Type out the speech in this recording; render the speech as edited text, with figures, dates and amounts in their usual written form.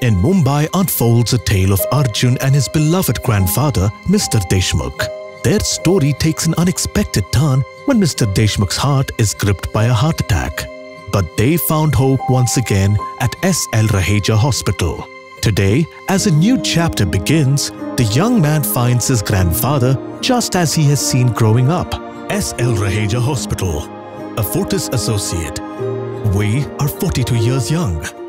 In Mumbai unfolds a tale of Arjun and his beloved grandfather, Mr. Deshmukh. Their story takes an unexpected turn when Mr. Deshmukh's heart is gripped by a heart attack. But they found hope once again at S.L. Raheja Hospital. Today, as a new chapter begins, the young man finds his grandfather just as he has seen growing up. S.L. Raheja Hospital, a Fortis associate. We are 42 years young.